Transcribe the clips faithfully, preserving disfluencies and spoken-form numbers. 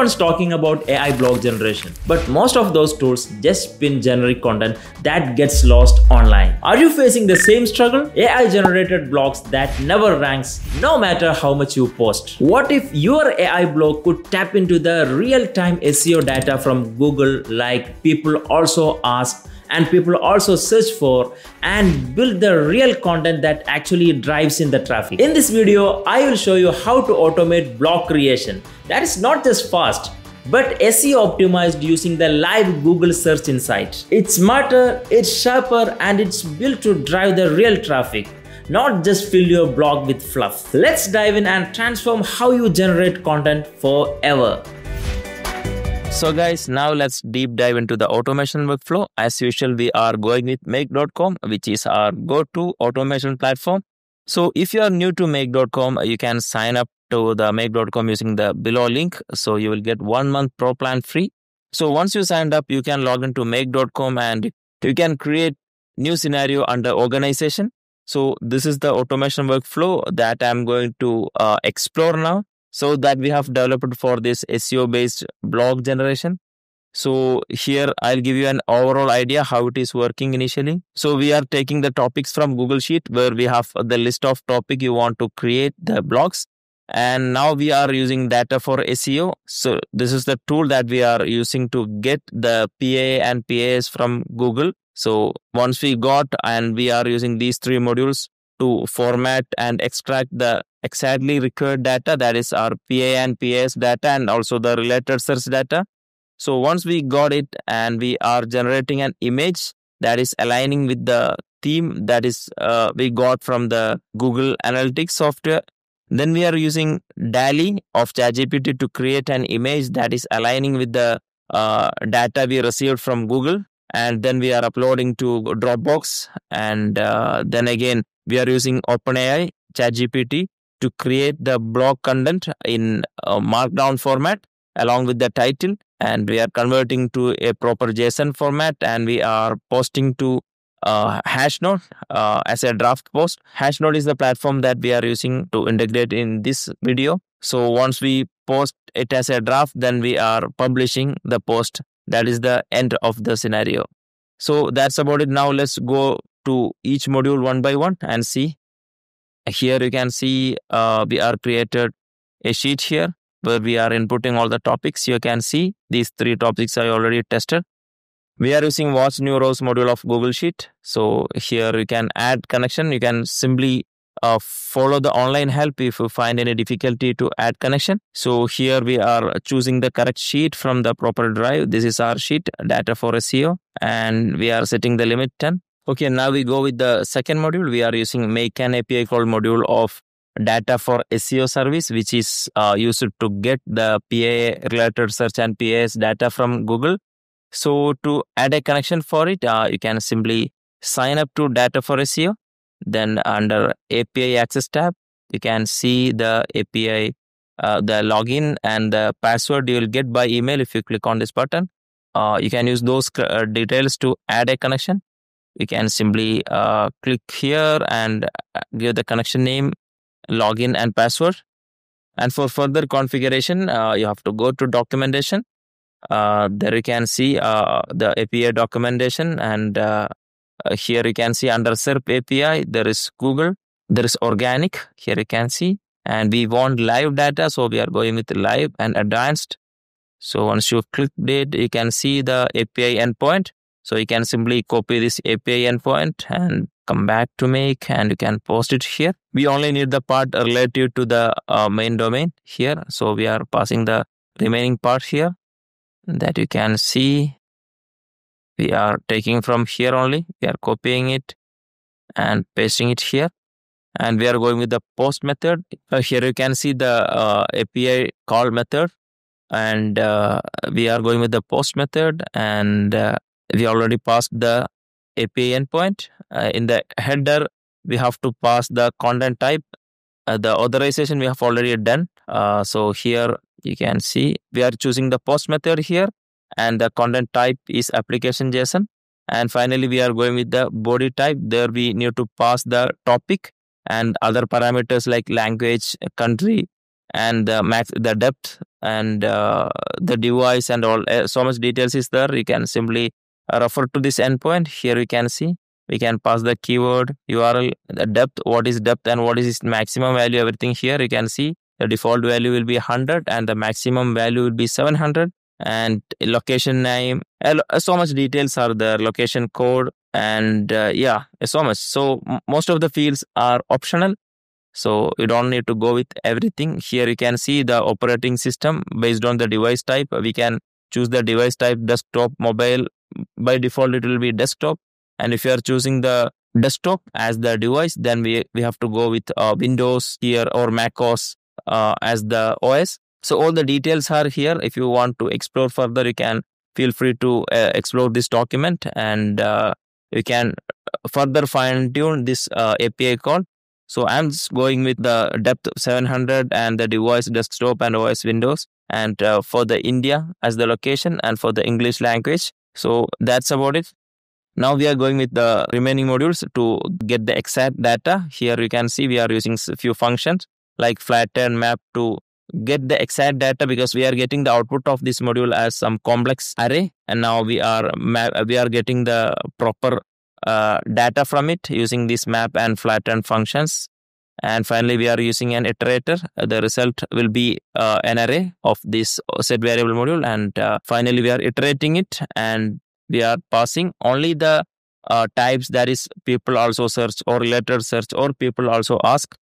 Everyone's talking about A I blog generation, but most of those tools just spin generic content that gets lost online. Are you facing the same struggle? A I generated blogs that never ranks no matter how much you post. What if your A I blog could tap into the real-time S E O data from Google, like people also ask and people also search for, and build the real content that actually drives in the traffic? In this video, I will show you how to automate blog creation that is not just fast, but S E O optimized using the live Google search insight. It's smarter, it's sharper, and it's built to drive the real traffic, not just fill your blog with fluff. Let's dive in and transform how you generate content forever. So guys, now let's deep dive into the automation workflow. As usual, we are going with make dot com, which is our go-to automation platform. So if you are new to make dot com, you can sign up to the make dot com using the below link. So you will get one month pro plan free. So once you signed up, you can log into make dot com and you can create new scenario under organization. So this is the automation workflow that I'm going to uh, explore now. So that we have developed for this S E O based blog generation. So here I'll give you an overall idea how it is working initially. So we are taking the topics from Google Sheet, where we have the list of topic you want to create the blogs. And now we are using Data for S E O. So this is the tool that we are using to get the P A A and P A S from Google. So once we got, and we are using these three modules to format and extract the exactly required data, that is our P A and P A S data, and also the related search data. So once we got it, and we are generating an image that is aligning with the theme that is uh, we got from the Google Analytics software. Then we are using D A L L-E of ChatGPT to create an image that is aligning with the uh, data we received from Google. And then we are uploading to Dropbox. And uh, then again, we are using OpenAI, ChatGPT, to create the blog content in a markdown format along with the title. And we are converting to a proper JSON format, and we are posting to uh, Hashnode uh, as a draft post. Hashnode is the platform that we are using to integrate in this video. So once we post it as a draft, then we are publishing the post. That is the end of the scenario. So that's about it. Now let's go to each module one by one and see. Here you can see uh, we are created a sheet here where we are inputting all the topics. You can see these three topics I already tested. We are using Watch New Rows module of Google Sheet. So here you can add connection. You can simply uh, follow the online help if you find any difficulty to add connection. So here we are choosing the correct sheet from the proper drive. This is our sheet, Data for S E O, and we are setting the limit ten. Okay, now we go with the second module. We are using make an A P I call module of Data for S E O service, which is uh, used to get the P A A related search and P A S data from Google. So to add a connection for it, uh, you can simply sign up to Data for S E O. Then under A P I access tab, you can see the A P I, uh, the login and the password you will get by email if you click on this button. Uh, you can use those uh, details to add a connection. You can simply uh, click here and give the connection name, login and password. And for further configuration, uh, you have to go to documentation. Uh, there you can see uh, the A P I documentation. And uh, here you can see under SERP A P I, there is Google, there is organic. Here you can see. And we want live data, so we are going with live and advanced. So once you click it, you can see the A P I endpoint. So you can simply copy this A P I endpoint and come back to make, and you can post it here. We only need the part relative to the uh, main domain here. So we are passing the remaining part here that you can see. We are taking from here only. We are copying it and pasting it here. And we are going with the post method. Uh, here you can see the uh, A P I call method. And uh, we are going with the post method, and uh, we already passed the A P I endpoint. Uh, in the header, we have to pass the content type. Uh, the authorization we have already done. Uh, so here you can see we are choosing the post method here, and the content type is application JSON. And finally, we are going with the body type. There we need to pass the topic and other parameters like language, country, and the max, the depth, and uh, the device, and all, uh, so much details is there. You can simply refer to this endpoint. Here you can see we can pass the keyword, U R L, the depth, what is depth and what is its maximum value, everything here. You can see the default value will be one hundred and the maximum value will be seven hundred, and location name, so much details are there, location code, and uh, yeah, so much. So most of the fields are optional, so you don't need to go with everything. Here you can see the operating system based on the device type. We can choose the device type, desktop, mobile. By default it will be desktop, and if you are choosing the desktop as the device, then we, we have to go with uh, Windows here or Mac O S uh, as the O S. So all the details are here. If you want to explore further, you can feel free to uh, explore this document, and uh, you can further fine tune this uh, A P I call. So I'm just going with the depth seven hundred and the device desktop and O S Windows, and uh, for the India as the location, and for the English language. So that's about it. Now we are going with the remaining modules to get the exact data. Here you can see we are using a few functions like flatten, map to get the exact data, because we are getting the output of this module as some complex array, and now we are we are getting the proper uh, data from it using this map and flatten functions. And finally we are using an iterator. The result will be uh, an array of this set variable module, and uh, finally we are iterating it, and we are passing only the uh, types, that is people also search or related search or people also ask.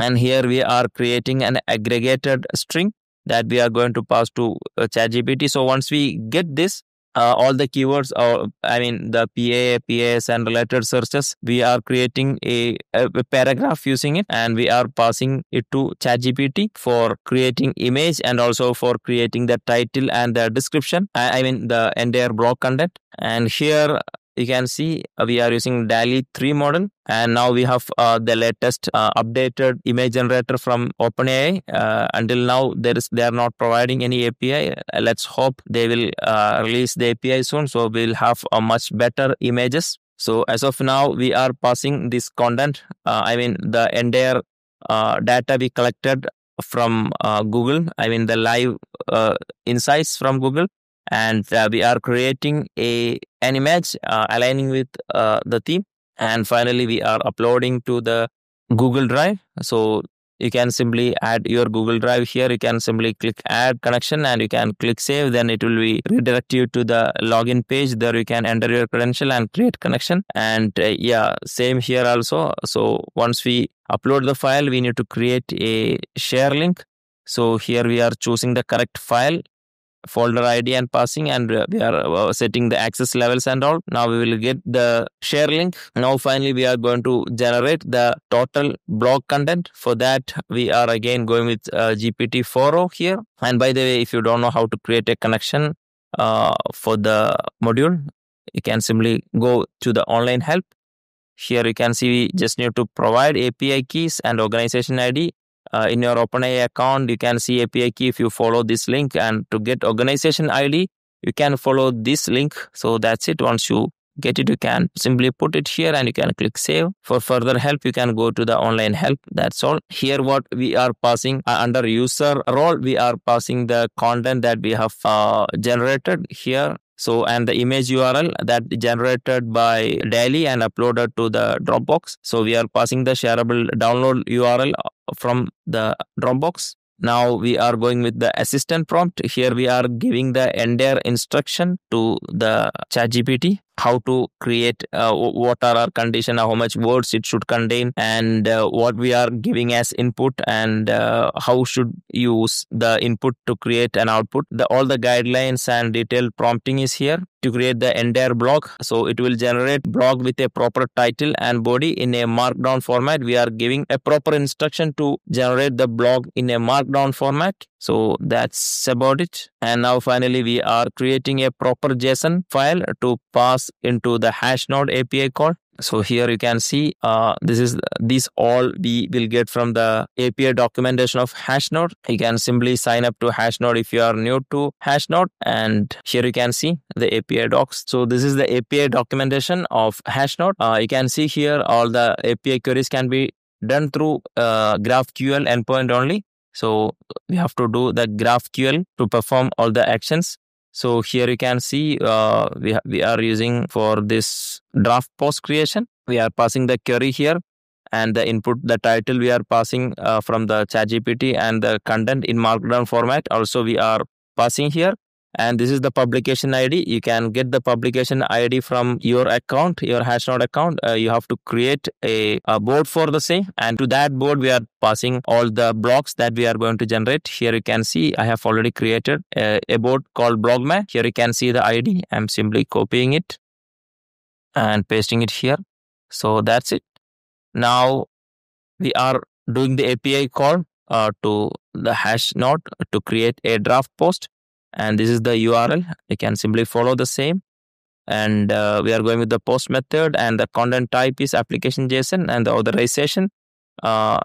And here we are creating an aggregated string that we are going to pass to uh, ChatGPT. So once we get this, uh, all the keywords, or I mean the P A A, P A S and related searches, we are creating a, a paragraph using it, and we are passing it to ChatGPT for creating image and also for creating the title and the description, I, I mean the entire blog content. And here you can see we are using DALL-E three model, and now we have uh, the latest uh, updated image generator from OpenAI. Uh, until now, there is they are not providing any A P I. Uh, let's hope they will uh, release the A P I soon, so we'll have a much better images. So as of now, we are passing this content. Uh, I mean the entire uh, data we collected from uh, Google. I mean the live uh, insights from Google. And uh, we are creating a an image uh, aligning with uh, the theme, and finally we are uploading to the Google Drive. So you can simply add your Google Drive here. You can simply click add connection, and you can click save. Then it will be redirect you to the login page. There you can enter your credential and create connection. And uh, yeah, same here also. So once we upload the file, we need to create a share link. So here we are choosing the correct file, folder I D and passing, and we are setting the access levels and all. Now we will get the share link. Now finally we are going to generate the total blog content. For that we are again going with uh, G P T four o here. And by the way, if you don't know how to create a connection uh, for the module, you can simply go to the online help. Here you can see we just need to provide A P I keys and organization I D. Uh, in your OpenAI account, you can see A P I key if you follow this link, and to get organization I D, you can follow this link. So that's it. Once you get it, you can simply put it here and you can click save. For further help, you can go to the online help. That's all. Here what we are passing uh, under user role, we are passing the content that we have uh, generated here. So, and the image U R L that generated by DALL-E and uploaded to the Dropbox. So we are passing the shareable download U R L from the Dropbox. Now we are going with the assistant prompt. Here we are giving the entire instruction to the ChatGPT, how to create, uh, what are our condition, how much words it should contain, and uh, what we are giving as input, and uh, how should use the input to create an output. The, all the guidelines and detailed prompting is here to create the entire blog. So it will generate blog with a proper title and body in a markdown format. We are giving a proper instruction to generate the blog in a markdown format. So that's about it. And now finally we are creating a proper JSON file to pass into the Hashnode A P I call. So here you can see uh, this is these all we will get from the A P I documentation of Hashnode. You can simply sign up to Hashnode if you are new to Hashnode, and here you can see the A P I docs. So this is the A P I documentation of Hashnode. Uh, you can see here all the A P I queries can be done through uh, GraphQL endpoint only. So we have to do the GraphQL to perform all the actions. So here you can see uh, we, ha we are using for this draft post creation. We are passing the query here and the input, the title we are passing uh, from the ChatGPT, and the content in markdown format also we are passing here. And this is the publication I D. You can get the publication I D from your account, your Hashnode account. Uh, you have to create a, a board for the same. And to that board, we are passing all the blocks that we are going to generate. Here you can see I have already created a, a board called blogma. Here you can see the I D. I'm simply copying it and pasting it here. So that's it. Now we are doing the A P I call uh, to the Hashnode to create a draft post. And this is the U R L. You can simply follow the same. And uh, we are going with the post method, and the content type is application JSON, and the authorization uh,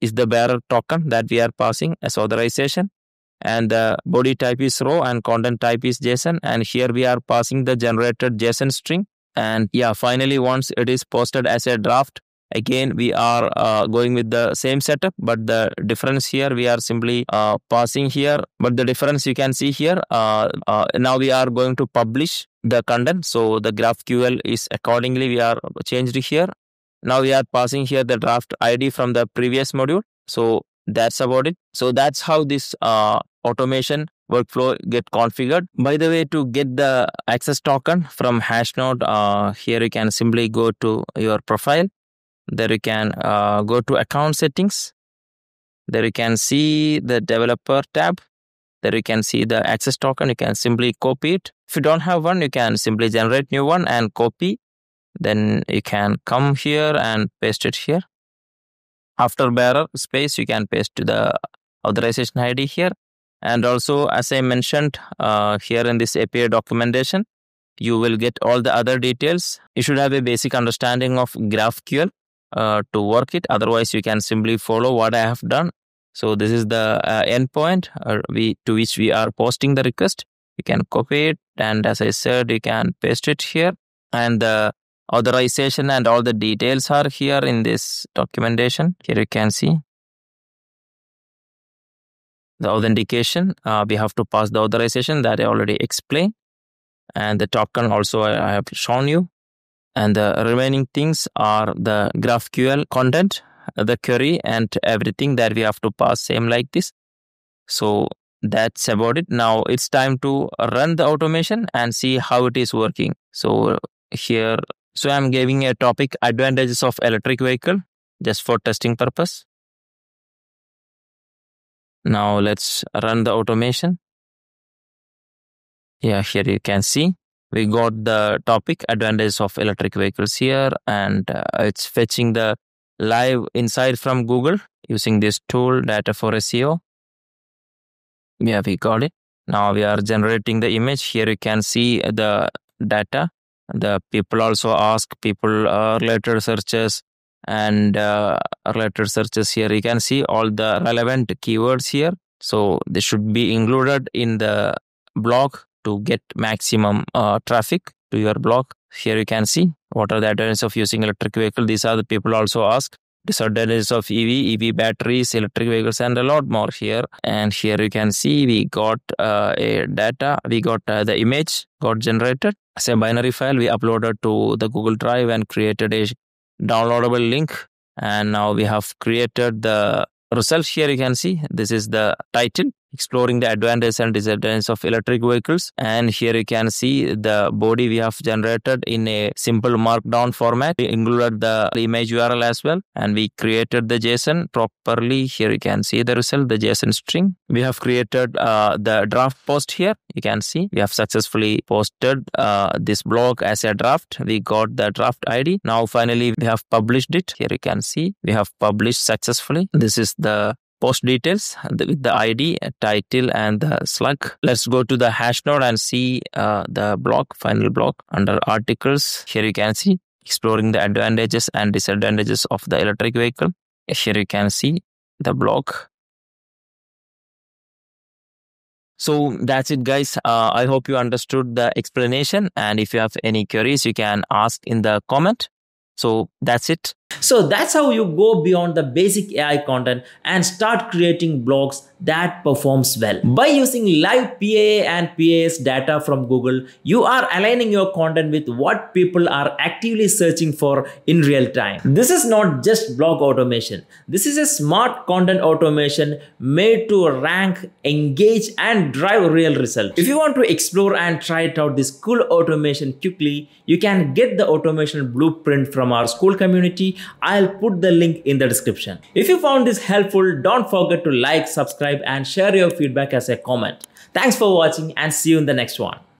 is the bearer token that we are passing as authorization. And the body type is row and content type is JSON. And here we are passing the generated JSON string. And yeah, finally, once it is posted as a draft, again, we are uh, going with the same setup, but the difference here, we are simply uh, passing here. But the difference you can see here, uh, uh, now we are going to publish the content. So the GraphQL is accordingly, we are changed here. Now we are passing here the draft I D from the previous module. So that's about it. So that's how this uh, automation workflow get configured. By the way, to get the access token from Hashnode, uh, here you can simply go to your profile. There you can uh, go to account settings. There you can see the developer tab. There you can see the access token. You can simply copy it. If you don't have one, you can simply generate new one and copy. Then you can come here and paste it here. After bearer space, you can paste the authorization I D here. And also, as I mentioned uh, here in this A P I documentation, you will get all the other details. You should have a basic understanding of GraphQL. Uh, to work it. Otherwise, you can simply follow what I have done. So this is the uh, endpoint uh, we, to which we are posting the request. You can copy it. And as I said, you can paste it here. And the authorization and all the details are here in this documentation. Here you can see the authentication. Uh, we have to pass the authorization that I already explained. And the token also I, I have shown you. And the remaining things are the GraphQL content, the query, and everything that we have to pass same like this. So that's about it. Now it's time to run the automation and see how it is working. So here, so I'm giving a topic advantages of electric vehicle just for testing purpose. Now let's run the automation. Yeah, here you can see. We got the topic advantages of electric vehicles here, and uh, it's fetching the live insight from Google using this tool, Data for S E O. Yeah, we got it. Now we are generating the image. Here you can see the data. The people also ask people uh, related searches and uh, related searches here. You can see all the relevant keywords here. So they should be included in the blog to get maximum uh, traffic to your blog. Here you can see what are the advantages of using electric vehicle. These are the people also ask. Disadvantages of E V, E V batteries, electric vehicles, and a lot more here. And here you can see we got uh, a data. We got uh, the image got generated as a binary file. We uploaded to the Google Drive and created a downloadable link. And now we have created the results. Here you can see this is the title. Exploring the advantages and disadvantages of electric vehicles. And here you can see the body we have generated in a simple markdown format. We included the image U R L as well. And we created the JSON properly. Here you can see the result, the JSON string. We have created uh, the draft post here. You can see we have successfully posted uh, this blog as a draft. We got the draft I D. Now finally we have published it. Here you can see we have published successfully. This is the post details with the I D, title, and the slug. Let's go to the Hashnode and see uh, the block, final block under articles. Here you can see exploring the advantages and disadvantages of the electric vehicle. Here you can see the block. So that's it, guys. Uh, I hope you understood the explanation. And if you have any queries, you can ask in the comment. So that's it. So that's how you go beyond the basic A I content and start creating blogs that performs well. By using live P A A and P A S data from Google, you are aligning your content with what people are actively searching for in real time. This is not just blog automation. This is a smart content automation made to rank, engage, and drive real results. If you want to explore and try it out this cool automation quickly, you can get the automation blueprint from our school community. I'll put the link in the description. If you found this helpful, don't forget to like, subscribe, and share your feedback as a comment. Thanks for watching and see you in the next one.